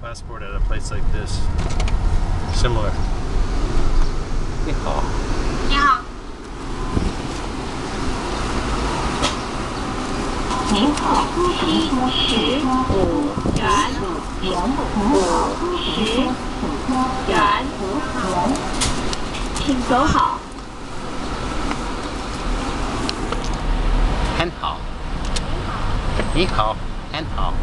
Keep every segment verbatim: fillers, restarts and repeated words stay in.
Passport at a place like this. Similar. Yeehaw. Yeehaw. Yeehaw. Yeehaw. Yeehaw.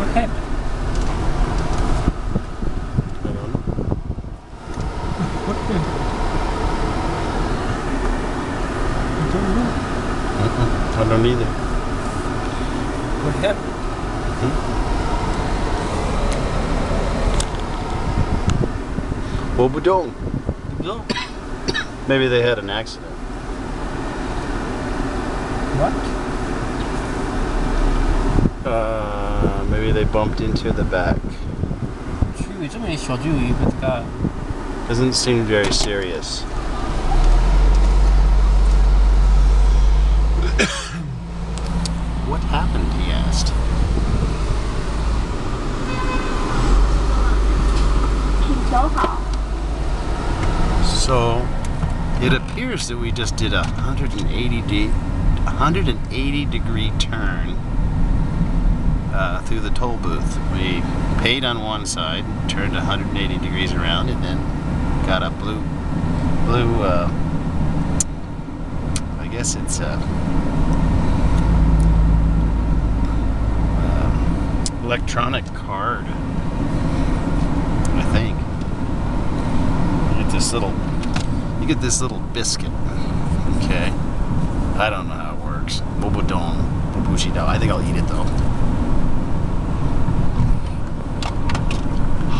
What happened? I don't know. What happened? I don't know. Mm-mm. I don't either. What happened? Hmm? Well, Bedong. Bedong? Maybe they had an accident. What? Uh... Maybe they bumped into the back. Doesn't seem very serious. What happened, he asked. So, it appears that we just did a one hundred eighty degree turn. Uh, through the toll booth. We paid on one side, turned one hundred eighty degrees around, and then got a blue, blue, uh, I guess it's, uh, uh, electronic card, I think. You get this little, you get this little biscuit, okay? I don't know how it works. Bobudon, bobushidao. I think I'll eat it though.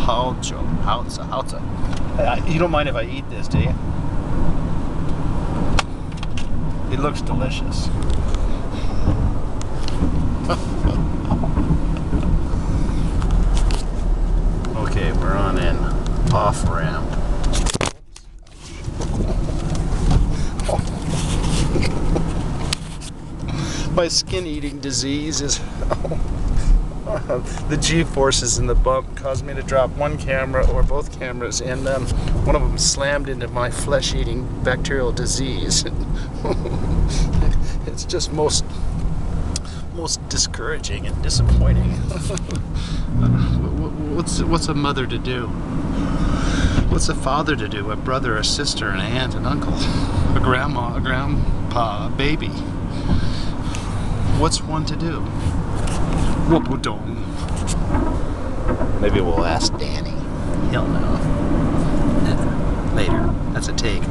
Haucho, haucha, haucha. You don't mind if I eat this, do you? It looks delicious. Okay, we're on an off-ramp. My skin-eating disease is... The G-forces in the bump caused me to drop one camera or both cameras, and um, one of them slammed into my flesh-eating bacterial disease. It's just most most discouraging and disappointing. What's what's a mother to do? What's a father to do? A brother, a sister, an aunt, an uncle, a grandma, a grandpa, a baby. What's one to do? Maybe we'll ask Danny. He'll know. Later. That's a take.